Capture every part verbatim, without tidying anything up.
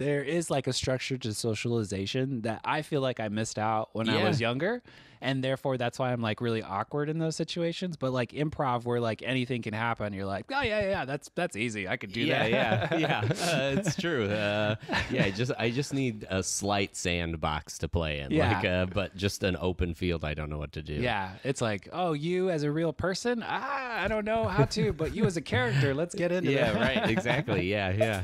there is like a structure to socialization that I feel like I missed out when yeah. I was younger. And therefore that's why I'm like really awkward in those situations. But like improv where like anything can happen, you're like, oh yeah, yeah, that's, that's easy. I could do yeah, that. Yeah. Yeah. Uh, it's true. Uh, yeah. I just, I just need a slight sandbox to play in, yeah. like, uh, but just an open field. I don't know what to do. Yeah. It's like, oh, you as a real person, ah, I don't know how to, but you as a character, let's get into yeah, that. Yeah. Right. Exactly. Yeah. Yeah.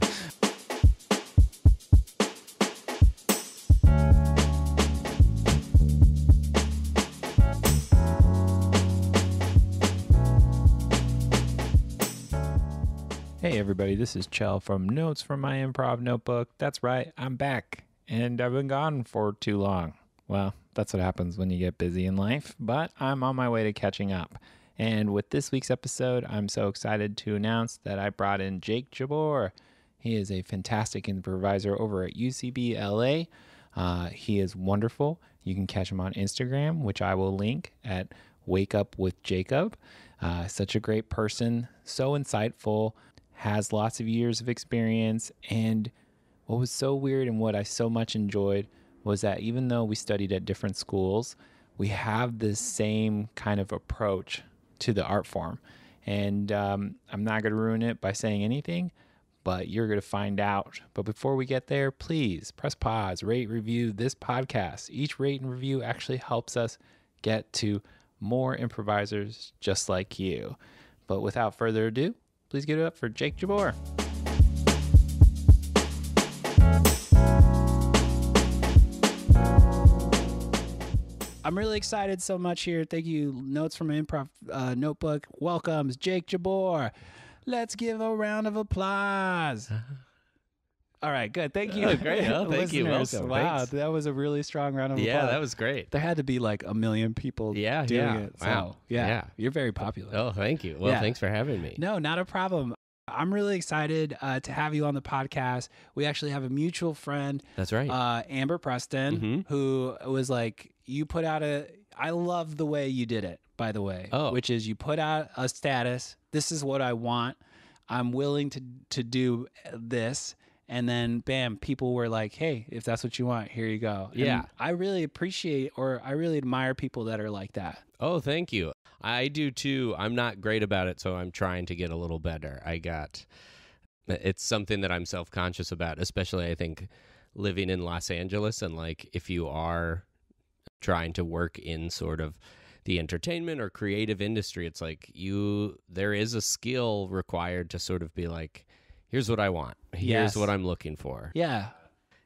Hey everybody, this is Chell from Notes from My Improv Notebook. That's right, I'm back, and I've been gone for too long. Well, that's what happens when you get busy in life, but I'm on my way to catching up. And with this week's episode, I'm so excited to announce that I brought in Jake Jabbour. He is a fantastic improviser over at U C B L A. Uh, he is wonderful. You can catch him on Instagram, which I will link at Wake Up with Jacob. Uh, such a great person, so insightful, has lots of years of experience. And what was so weird and what I so much enjoyed was that even though we studied at different schools, we have this same kind of approach to the art form. And um, I'm not going to ruin it by saying anything, but you're going to find out. But before we get there, please press pause, rate, review this podcast. Each rate and review actually helps us get to more improvisers just like you. But without further ado, please give it up for Jake Jabbour. I'm really excited so much here. Thank you, Notes from Improv uh, Notebook. Welcomes Jake Jabbour. Let's give a round of applause. All right, good. Thank you. Oh, great. Oh, thank you. Well, wow, thanks. That was a really strong round of yeah, applause. Yeah, that was great. There had to be like a million people yeah, doing yeah. it. So, wow. Yeah, yeah. You're very popular. Oh, thank you. Well, yeah. thanks for having me. No, not a problem. I'm really excited uh, to have you on the podcast. We actually have a mutual friend. That's right. Uh, Amber Preston, mm-hmm. who was like, you put out a, I love the way you did it, by the way, oh. which is you put out a status. This is what I want. I'm willing to to do this. And then, bam, people were like, hey, if that's what you want, here you go. And yeah. I really appreciate or I really admire people that are like that. Oh, thank you. I do, too. I'm not great about it, so I'm trying to get a little better. I got it's something that I'm self-conscious about, especially, I think, living in Los Angeles. And, like, if you are trying to work in sort of the entertainment or creative industry, it's like you there is a skill required to sort of be like, here's what I want. Here's yes. what I'm looking for. Yeah.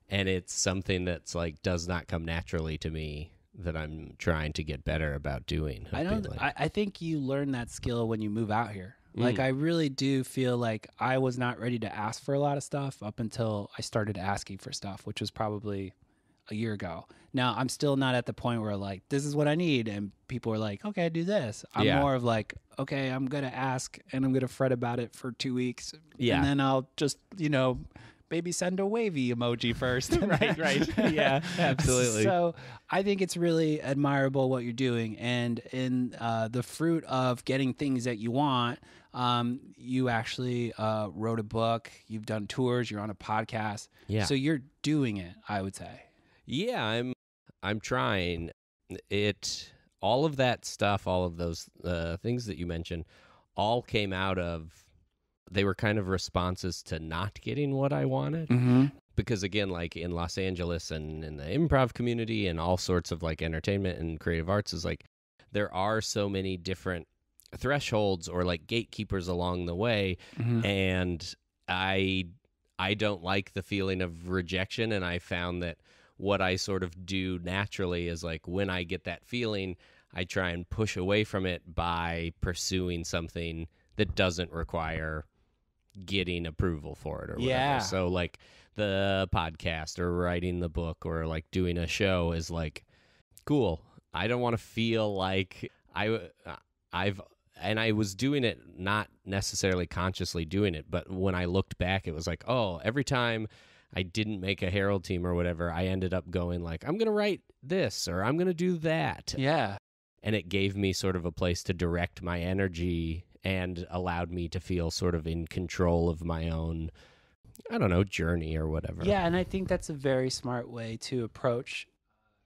And it's something that's like does not come naturally to me that I'm trying to get better about doing. I don't like. I, I think you learn that skill when you move out here. Mm. Like I really do feel like I was not ready to ask for a lot of stuff up until I started asking for stuff, which was probably a year ago. Now I'm still not at the point where like this is what I need and people are like, okay, do this. I'm yeah. more of like, okay, I'm gonna ask and I'm gonna fret about it for two weeks. Yeah. And then I'll just, you know, maybe send a wavy emoji first. Right, right. Yeah. Absolutely. So I think it's really admirable what you're doing and in uh the fruit of getting things that you want. Um, you actually uh, wrote a book, you've done tours, you're on a podcast. Yeah. So you're doing it, I would say. Yeah, I'm I'm trying it. All of that stuff, all of those uh, things that you mentioned all came out of they were kind of responses to not getting what I wanted. Mm-hmm. Because again, like in Los Angeles and in the improv community and all sorts of like entertainment and creative arts is like there are so many different thresholds or like gatekeepers along the way. Mm-hmm. And I I don't like the feeling of rejection. And I found that what I sort of do naturally is like when I get that feeling, I try and push away from it by pursuing something that doesn't require getting approval for it or whatever. Yeah. So like the podcast or writing the book or like doing a show is like, cool. I don't want to feel like I, I've, and I was doing it, not necessarily consciously doing it, but when I looked back, it was like, oh, every time I didn't make a Harold team or whatever, I ended up going like, I'm going to write this or I'm going to do that. Yeah. And it gave me sort of a place to direct my energy and allowed me to feel sort of in control of my own I don't know, journey or whatever. Yeah, and I think that's a very smart way to approach,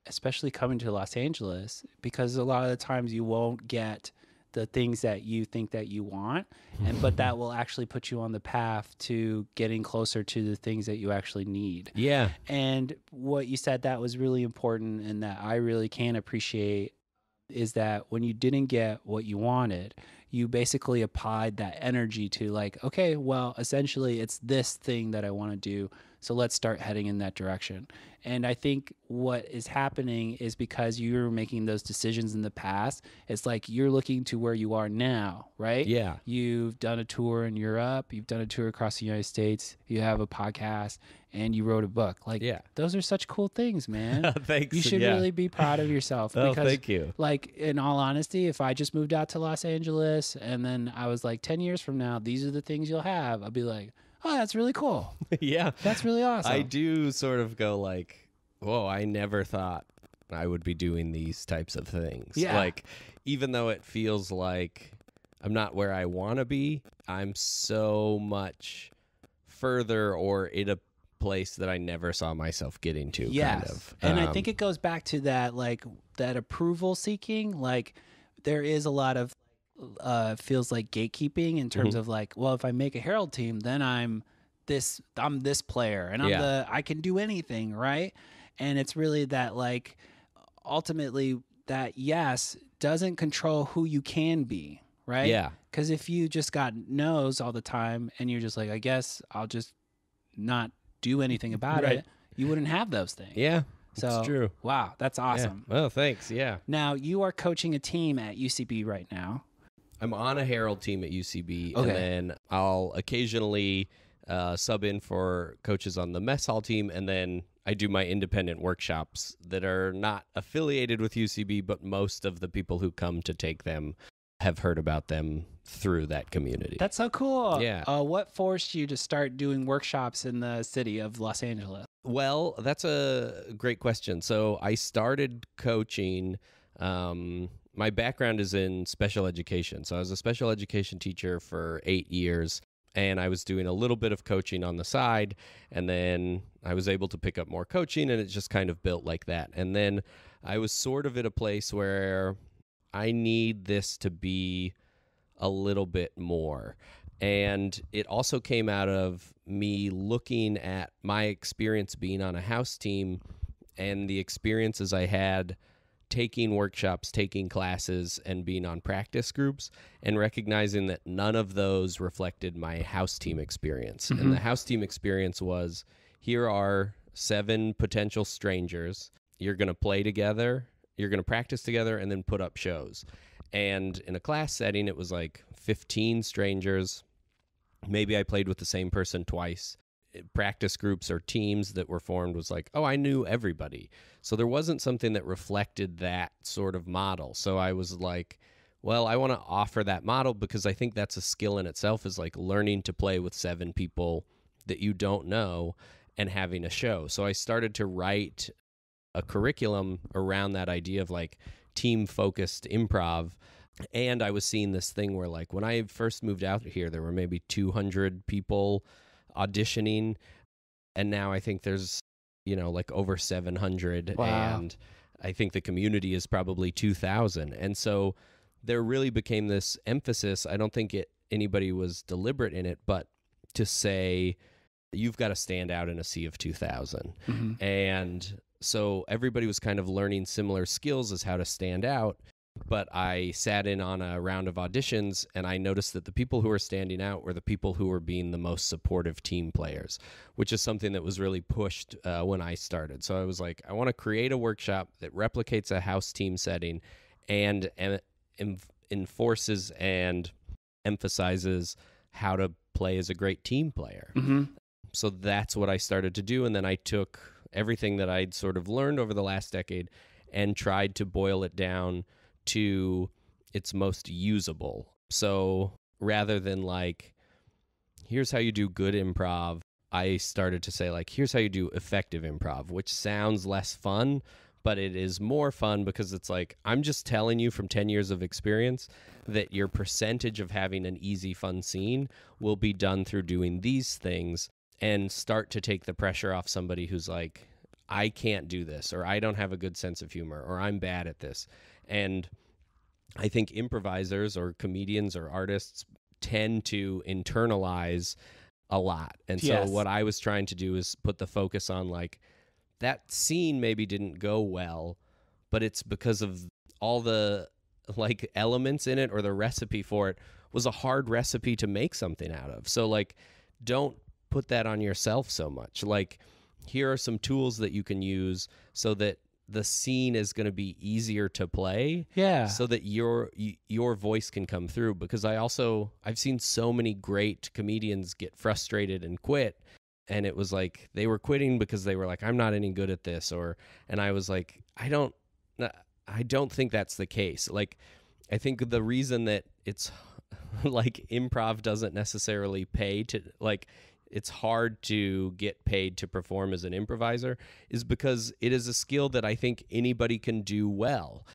especially coming to Los Angeles, because a lot of the times you won't get the things that you think that you want, and but that will actually put you on the path to getting closer to the things that you actually need. Yeah. And what you said that was really important and that I really can appreciate is that when you didn't get what you wanted, you basically applied that energy to like, okay, well, essentially it's this thing that I want to do, so let's start heading in that direction. And I think what is happening is because you're making those decisions in the past, it's like you're looking to where you are now, right? Yeah. You've done a tour in Europe, you've done a tour across the United States, you have a podcast, and you wrote a book. Like, yeah. Those are such cool things, man. Thanks. You should yeah. really be proud of yourself. oh, because, thank you. Like, in all honesty, if I just moved out to Los Angeles and then I was like, ten years from now, these are the things you'll have, I'd be like, oh, that's really cool. Yeah. That's really awesome. I do sort of go like, whoa, I never thought I would be doing these types of things. Yeah. Like, even though it feels like I'm not where I want to be, I'm so much further or in a place that I never saw myself getting to. Yes. Kind of. And um, I think it goes back to that, like, that approval seeking. Like, there is a lot of Uh, feels like gatekeeping in terms mm-hmm. of like, well, if I make a Harold team, then I'm this, I'm this player, and I'm yeah. the, I can do anything, right? And it's really that, like, ultimately that yes doesn't control who you can be, right? Yeah. Because if you just got no's all the time and you're just like, I guess I'll just not do anything about right. it, you wouldn't have those things. Yeah. So, that's true. Wow, that's awesome. Yeah. Well, thanks. Yeah. Now you are coaching a team at U C B right now. I'm on a Harold team at U C B, okay. and then I'll occasionally uh, sub in for coaches on the mess hall team, and then I do my independent workshops that are not affiliated with U C B, but most of the people who come to take them have heard about them through that community. That's so cool. Yeah. Uh, what forced you to start doing workshops in the city of Los Angeles? Well, that's a great question. So I started coaching... Um, My background is in special education. So I was a special education teacher for eight years, and I was doing a little bit of coaching on the side, and then I was able to pick up more coaching, and it just kind of built like that. And then I was sort of at a place where I need this to be a little bit more. And it also came out of me looking at my experience being on a house team and the experiences I had taking workshops, taking classes, and being on practice groups, and recognizing that none of those reflected my house team experience. Mm-hmm. And the house team experience was, here are seven potential strangers. You're going to play together, you're going to practice together, and then put up shows. And in a class setting, it was like fifteen strangers. Maybe I played with the same person twice. Practice groups or teams that were formed was like, oh, I knew everybody. So there wasn't something that reflected that sort of model. So I was like, well, I want to offer that model because I think that's a skill in itself, is like learning to play with seven people that you don't know and having a show. So I started to write a curriculum around that idea of like team-focused improv. And I was seeing this thing where like when I first moved out here, there were maybe two hundred people auditioning, and now I think there's, you know, like over seven hundred. Wow. And I think the community is probably two thousand. And so there really became this emphasis. I don't think it anybody was deliberate in it, but to say you've got to stand out in a sea of two thousand. Mm-hmm. And so everybody was kind of learning similar skills as how to stand out. But I sat in on a round of auditions, and I noticed that the people who were standing out were the people who were being the most supportive team players, which is something that was really pushed uh, when I started. So I was like, I want to create a workshop that replicates a house team setting and em enforces and emphasizes how to play as a great team player. Mm-hmm. So that's what I started to do. And then I took everything that I'd sort of learned over the last decade and tried to boil it down to its most usable. So rather than like, here's how you do good improv, I started to say like, here's how you do effective improv, which sounds less fun, but it is more fun because it's like, I'm just telling you from ten years of experience that your percentage of having an easy, fun scene will be done through doing these things. and start to take the pressure off somebody who's like, I can't do this, or I don't have a good sense of humor, or I'm bad at this. And I think improvisers or comedians or artists tend to internalize a lot. And yes. So what I was trying to do is put the focus on, like, that scene maybe didn't go well, but it's because of all the like elements in it, or the recipe for it was a hard recipe to make something out of. So like, don't put that on yourself so much. Like, here are some tools that you can use so that the scene is going to be easier to play. Yeah. So that your your voice can come through, because I also I've seen so many great comedians get frustrated and quit, and it was like they were quitting because they were like, I'm not any good at this, or and I was like, I don't I don't think that's the case. Like, I think the reason that it's like improv doesn't necessarily pay to like it's hard to get paid to perform as an improviser is because it is a skill that I think anybody can do well,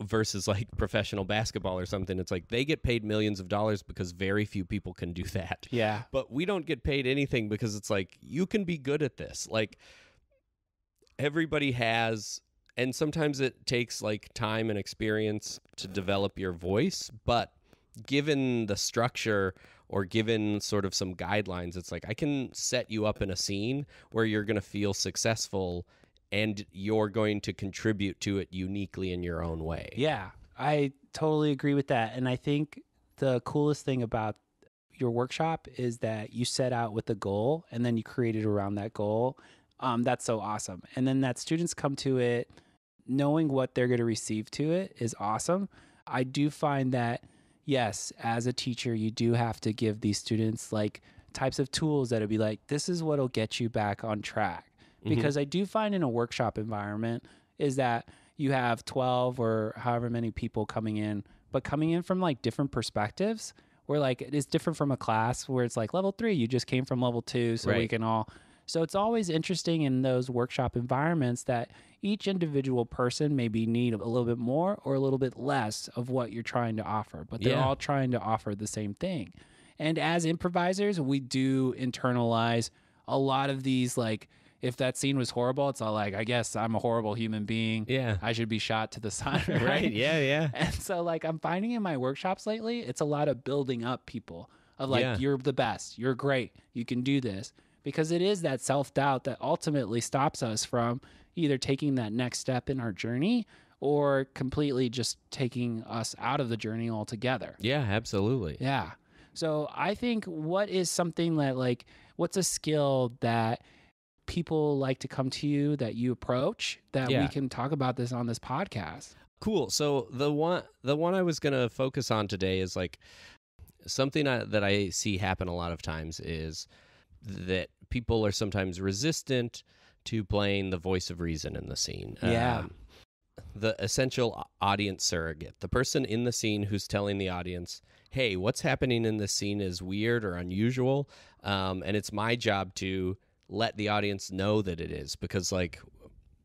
versus like professional basketball or something. It's like they get paid millions of dollars because very few people can do that. Yeah. But we don't get paid anything because it's like, you can be good at this. Like, everybody has, and sometimes it takes like time and experience to develop your voice, but given the structure or given sort of some guidelines, it's like, I can set you up in a scene where you're going to feel successful and you're going to contribute to it uniquely in your own way. Yeah, I totally agree with that. And I think the coolest thing about your workshop is that you set out with a goal and then you created around that goal. Um, that's so awesome. And then that students come to it knowing what they're going to receive to it is awesome. I do find that yes, as a teacher, you do have to give these students like types of tools that'll be like, this is what'll get you back on track. Mm-hmm. Because I do find in a workshop environment is that you have twelve or however many people coming in, but coming in from like different perspectives where like it is different from a class where it's like level three, you just came from level two. So right. we can all, so it's always interesting in those workshop environments that each individual person maybe need a little bit more or a little bit less of what you're trying to offer, but they're yeah. all trying to offer the same thing. And as improvisers, we do internalize a lot of these, like, if that scene was horrible, it's all like, I guess I'm a horrible human being. Yeah. I should be shot to the side. Right? right. Yeah. Yeah. And so like, I'm finding in my workshops lately, it's a lot of building up people of like, yeah. you're the best, you're great, you can do this. Because it is that self-doubt that ultimately stops us from either taking that next step in our journey or completely just taking us out of the journey altogether. Yeah, absolutely. Yeah. So I think what is something that like, what's a skill that people like to come to you that you approach that yeah. we can talk about this on this podcast? Cool. So the one, the one I was going to focus on today is like something I, that I see happen a lot of times is that people are sometimes resistant to playing the voice of reason in the scene. Yeah. Um, the essential audience surrogate, the person in the scene who's telling the audience, hey, what's happening in this scene is weird or unusual. Um, and it's my job to let the audience know that it is, because like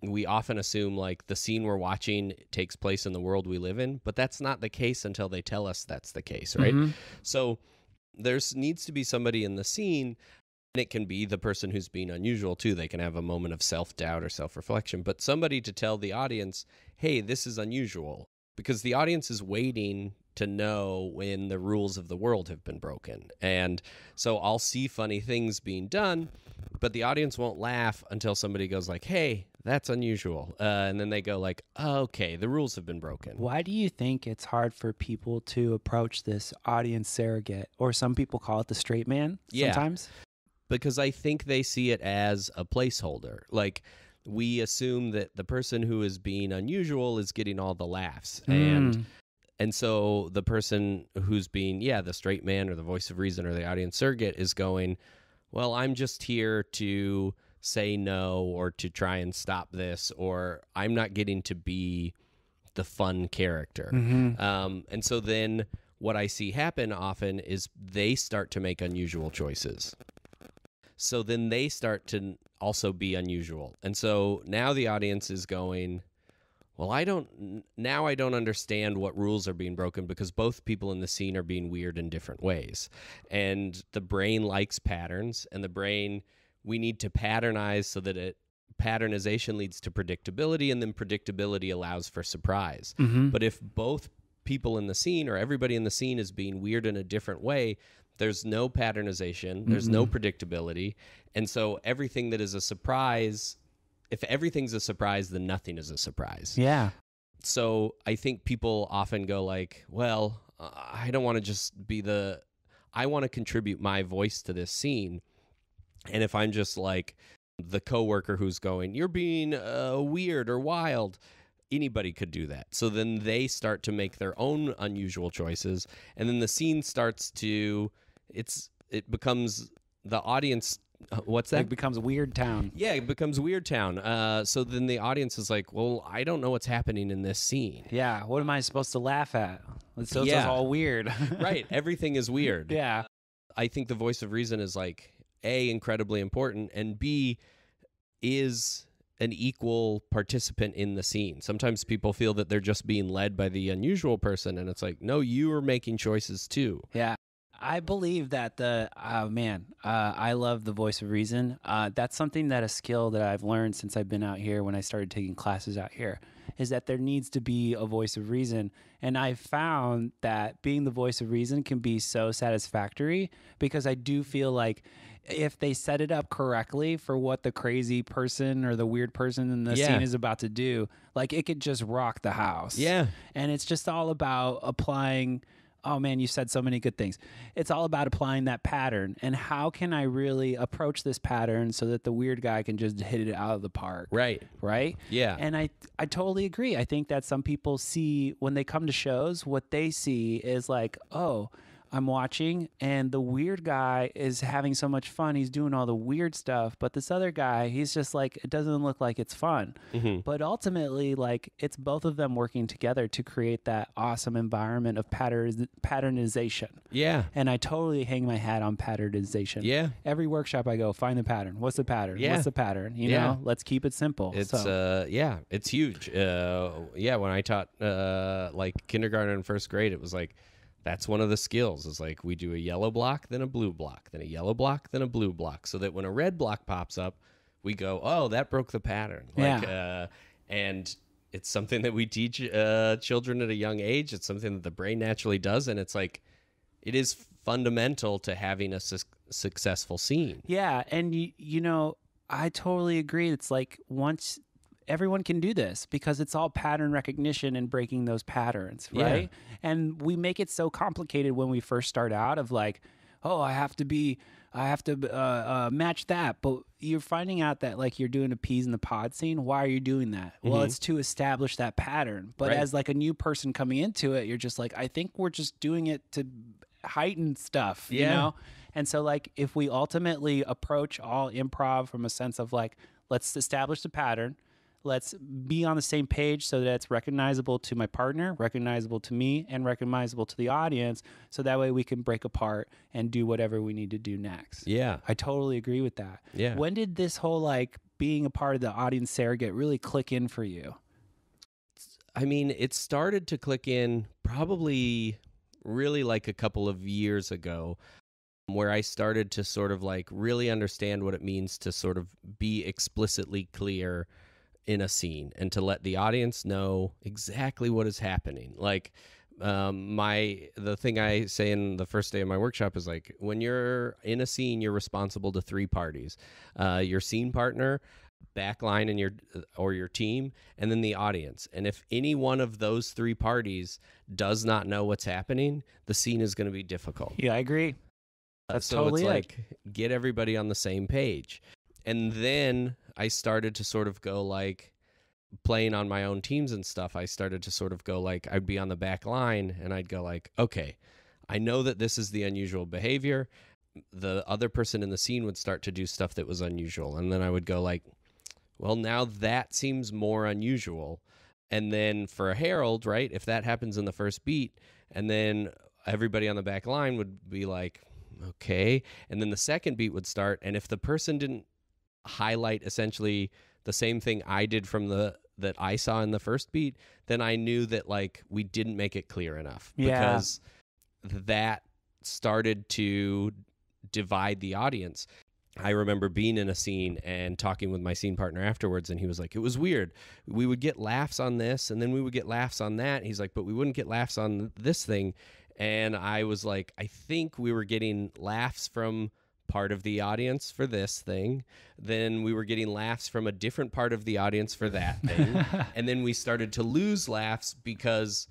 we often assume like the scene we're watching takes place in the world we live in, but that's not the case until they tell us that's the case. Right. Mm-hmm. So there's needs to be somebody in the scene. And it can be the person who's being unusual too. They can have a moment of self-doubt or self-reflection, but somebody to tell the audience, hey, this is unusual, because the audience is waiting to know when the rules of the world have been broken. And so I'll see funny things being done, but the audience won't laugh until somebody goes like, hey, that's unusual. Uh, and then they go like, oh, okay, the rules have been broken. Why do you think it's hard for people to approach this audience surrogate, or some people call it the straight man sometimes? Yeah. Because I think they see it as a placeholder. Like, we assume that the person who is being unusual is getting all the laughs. Mm. And and so the person who's being, yeah, the straight man or the voice of reason or the audience surrogate is going, well, I'm just here to say no or to try and stop this, or I'm not getting to be the fun character. Mm-hmm. Um, and so then what I see happen often is they start to make unusual choices. So then they start to also be unusual. And so now the audience is going, well, I don't, now I don't understand what rules are being broken because both people in the scene are being weird in different ways. And the brain likes patterns, and the brain, we need to patternize so that it, patternization leads to predictability, and then predictability allows for surprise. Mm-hmm. But if both people in the scene or everybody in the scene is being weird in a different way, there's no patternization, there's mm-hmm. no predictability. And so everything that is a surprise, if everything's a surprise, then nothing is a surprise. Yeah. So I think people often go like, well, uh, I don't want to just be the, I want to contribute my voice to this scene. And if I'm just like the coworker who's going, you're being uh, weird or wild, anybody could do that. So then they start to make their own unusual choices. And then the scene starts to, it's, it becomes the audience. Uh, what's that? It becomes Weird Town. Yeah, it becomes Weird Town. Uh, so then the audience is like, well, I don't know what's happening in this scene. Yeah, what am I supposed to laugh at? So yeah. It's all weird. Right, everything is weird. Yeah. I think the voice of reason is like, A, incredibly important, and B, is an equal participant in the scene. Sometimes people feel that they're just being led by the unusual person, and it's like, no, you are making choices too. Yeah. I believe that the, oh man, uh, I love the voice of reason. Uh, that's something that a skill that I've learned since I've been out here when I started taking classes out here is that there needs to be a voice of reason. And I found that being the voice of reason can be so satisfactory because I do feel like if they set it up correctly for what the crazy person or the weird person in the yeah. scene is about to do, like it could just rock the house. Yeah. And it's just all about applying... Oh man, you said so many good things. It's all about applying that pattern and how can I really approach this pattern so that the weird guy can just hit it out of the park. Right. Right? Yeah. And I I totally agree. I think that some people see when they come to shows, what they see is like, oh, I'm watching and the weird guy is having so much fun. He's doing all the weird stuff. But this other guy, he's just like, it doesn't look like it's fun. Mm-hmm. But ultimately, like it's both of them working together to create that awesome environment of pattern patternization. Yeah. And I totally hang my hat on patternization. Yeah. Every workshop I go, find the pattern. What's the pattern? Yeah. What's the pattern? You yeah. know, let's keep it simple. It's, so. uh, yeah, it's huge. Uh, yeah. When I taught uh, like kindergarten and first grade, it was like, that's one of the skills is like we do a yellow block, then a blue block, then a yellow block, then a blue block. So that when a red block pops up, we go, oh, that broke the pattern. Like, yeah. uh, and it's something that we teach uh, children at a young age. It's something that the brain naturally does. And it's like it is fundamental to having a su- successful scene. Yeah. And, you, you know, I totally agree. It's like once everyone can do this because it's all pattern recognition and breaking those patterns, right? Yeah. And we make it so complicated when we first start out of like, oh, I have to be, I have to uh, uh, match that. But you're finding out that like you're doing a peas in the pod scene. Why are you doing that? Mm-hmm. Well, it's to establish that pattern. But right. as like a new person coming into it, you're just like, I think we're just doing it to heighten stuff, yeah. you know? And so like if we ultimately approach all improv from a sense of like, let's establish the pattern. Let's be on the same page so that it's recognizable to my partner, recognizable to me, and recognizable to the audience. So that way we can break apart and do whatever we need to do next. Yeah. I totally agree with that. Yeah. When did this whole like being a part of the audience surrogate really click in for you? I mean, it started to click in probably really like a couple of years ago, where I started to sort of like really understand what it means to sort of be explicitly clear in a scene and to let the audience know exactly what is happening. Like um, my the thing I say in the first day of my workshop is like, when you're in a scene, you're responsible to three parties, uh, your scene partner, backline and your or your team, and then the audience. And if any one of those three parties does not know what's happening, the scene is going to be difficult. Yeah, I agree. That's uh, so totally it's like, it. Get everybody on the same page. And then I started to sort of go like playing on my own teams and stuff. I started to sort of go like I'd be on the back line and I'd go like, okay, I know that this is the unusual behavior. The other person in the scene would start to do stuff that was unusual. And then I would go like, well, now that seems more unusual. And then for Harold, right, if that happens in the first beat, and then everybody on the back line would be like, okay. And then the second beat would start. And if the person didn't highlight essentially the same thing I did from the that I saw in the first beat, then I knew that like we didn't make it clear enough, yeah. because that started to divide the audience. I remember being in a scene and talking with my scene partner afterwards, and he was like, it was weird. We would get laughs on this, and then we would get laughs on that. He's like, but we wouldn't get laughs on this thing. And I was like, I think we were getting laughs from part of the audience for this thing. Then we were getting laughs from a different part of the audience for that thing. And then we started to lose laughs because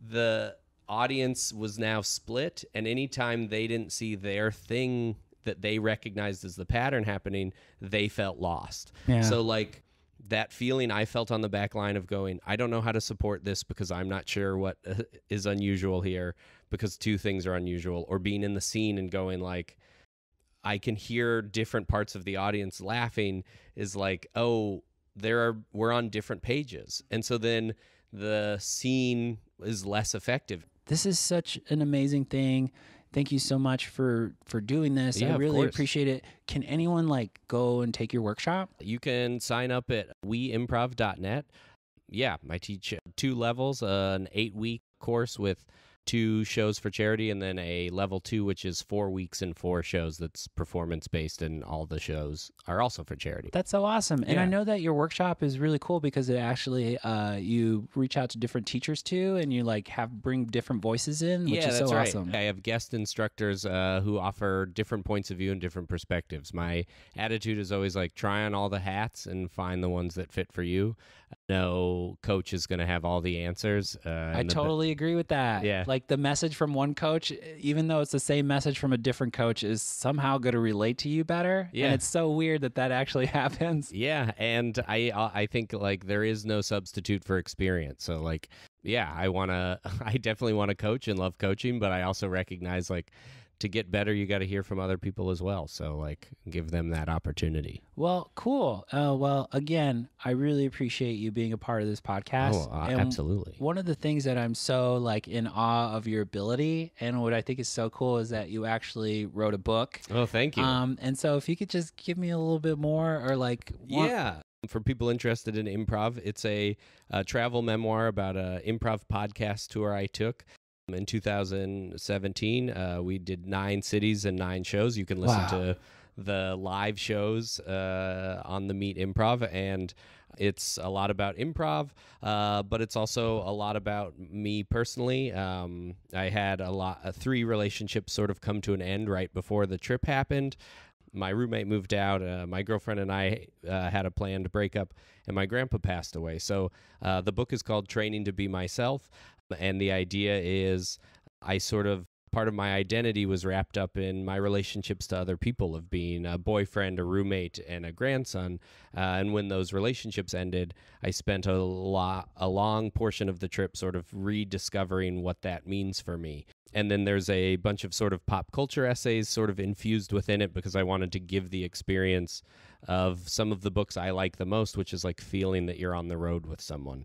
the audience was now split. And anytime they didn't see their thing that they recognized as the pattern happening, they felt lost. Yeah. So like that feeling I felt on the back line of going, I don't know how to support this because I'm not sure what is unusual here, because two things are unusual, or being in the scene and going like, I can hear different parts of the audience laughing, is like, oh, there are, we're on different pages. And so then the scene is less effective. This is such an amazing thing. Thank you so much for, for doing this. Yeah, I really appreciate it. Can anyone like go and take your workshop? You can sign up at we improv dot net. Yeah, I teach two levels, uh, an eight-week course with two shows for charity, and then a level two, which is four weeks and four shows that's performance-based, and all the shows are also for charity. That's so awesome. And yeah. I know that your workshop is really cool because it actually, uh, you reach out to different teachers too, and you like have bring different voices in, which yeah, is that's so right. awesome. I have guest instructors uh, who offer different points of view and different perspectives. My attitude is always like, try on all the hats and find the ones that fit for you. No coach is going to have all the answers. Uh, I totally the, agree with that. Yeah. Like the message from one coach, even though it's the same message from a different coach, is somehow going to relate to you better. Yeah. And it's so weird that that actually happens. Yeah. And I, I think like there is no substitute for experience. So like, yeah, I want to, I definitely want to coach and love coaching, but I also recognize like, to get better, you got to hear from other people as well. So like give them that opportunity. Well, cool. Uh, well, again, I really appreciate you being a part of this podcast. Oh, uh, and absolutely. One of the things that I'm so like in awe of your ability, and what I think is so cool, is that you actually wrote a book. Oh, thank you. Um, and so if you could just give me a little bit more, or like. Yeah. For people interested in improv, it's a, a travel memoir about an improv podcast tour I took. In two thousand seventeen, uh, we did nine cities and nine shows. You can listen wow. to the live shows uh, on the Meet Improv, and it's a lot about improv, uh, but it's also a lot about me personally. Um, I had a lot, uh, three relationships sort of come to an end right before the trip happened. My roommate moved out, uh, my girlfriend and I uh, had a planned breakup, and my grandpa passed away. So uh, the book is called Training to Be Myself, and the idea is I sort of, part of my identity was wrapped up in my relationships to other people, of being a boyfriend, a roommate, and a grandson. Uh, and when those relationships ended, I spent a, lot, a long portion of the trip sort of rediscovering what that means for me. And then there's a bunch of sort of pop culture essays sort of infused within it, because I wanted to give the experience of some of the books I like the most, which is like feeling that you're on the road with someone.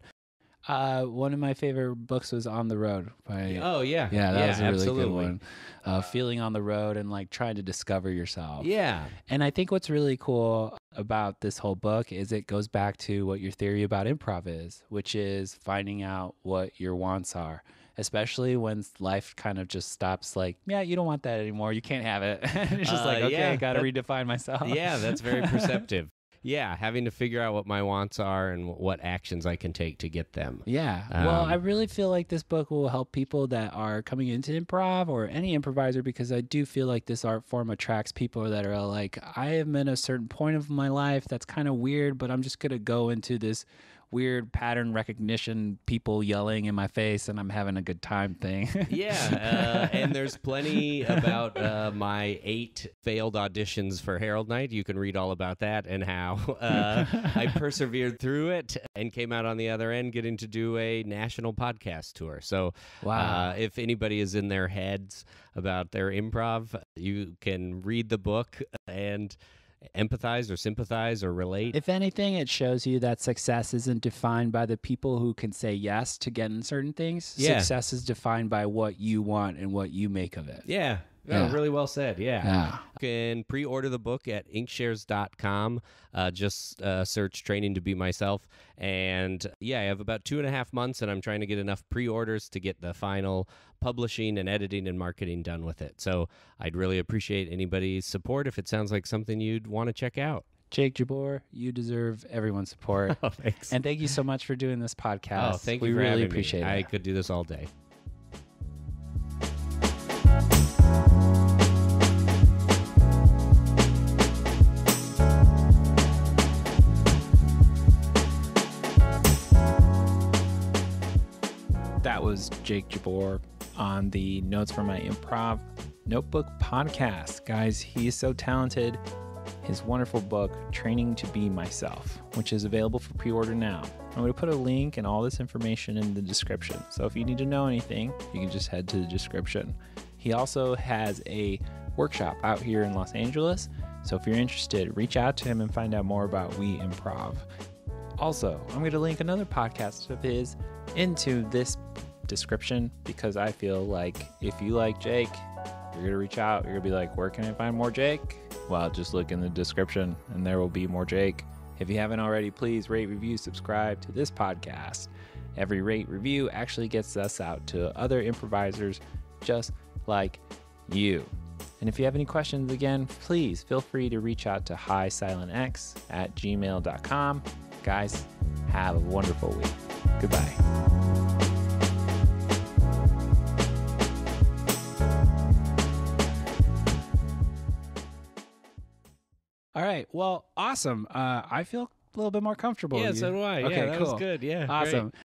Uh, one of my favorite books was On the Road. By, oh, yeah. Yeah, that yeah, was a really absolutely. good one. Uh, uh, feeling on the road and like trying to discover yourself. Yeah. And I think what's really cool about this whole book is it goes back to what your theory about improv is, which is finding out what your wants are. Especially when life kind of just stops like, yeah, you don't want that anymore. You can't have it. It's just uh, like, okay, yeah, I got to redefine myself. Yeah, that's very perceptive. Yeah, having to figure out what my wants are and what actions I can take to get them. Yeah. Um, well, I really feel like this book will help people that are coming into improv, or any improviser, because I do feel like this art form attracts people that are like, I am in a certain point of my life that's kind of weird, but I'm just going to go into this weird pattern recognition, people yelling in my face and I'm having a good time thing. Yeah. Uh, and there's plenty about uh, my eight failed auditions for Harold Night. You can read all about that and how uh, I persevered through it and came out on the other end getting to do a national podcast tour. So wow. uh, if anybody is in their heads about their improv, you can read the book and empathize or sympathize or relate. If anything, it shows you that success isn't defined by the people who can say yes to getting certain things. Yeah. Success is defined by what you want and what you make of it. Yeah. Yeah, yeah. Really well said. Yeah. yeah. You can pre-order the book at inkshares dot com. Uh, just uh, search Training to Be Myself. And yeah, I have about two and a half months, and I'm trying to get enough pre-orders to get the final publishing and editing and marketing done with it. So I'd really appreciate anybody's support if it sounds like something you'd want to check out. Jake Jabbour, you deserve everyone's support. Oh, thanks. And thank you so much for doing this podcast. Oh, thank you. We for really appreciate me. it. I could do this all day. That was Jake Jabbour on the Notes from My Improv Notebook podcast. Guys, he is so talented. His wonderful book, Training to Be Myself, which is available for pre-order now. I'm going to put a link and all this information in the description. So if you need to know anything, you can just head to the description. He also has a workshop out here in Los Angeles. So if you're interested, reach out to him and find out more about We Improv. Also, I'm going to link another podcast of his into this description, because I feel like if you like Jake, you're going to reach out. You're going to be like, where can I find more Jake? Well, just look in the description and there will be more Jake. If you haven't already, please rate, review, subscribe to this podcast. Every rate review actually gets us out to other improvisers just like you. And if you have any questions, again, please feel free to reach out to hisilentx at gmail dot com. Guys, have a wonderful week. Goodbye. All right. Well, awesome. Uh, I feel a little bit more comfortable. Yeah, so do I. Okay, yeah, that cool. was good. Yeah, awesome. Great.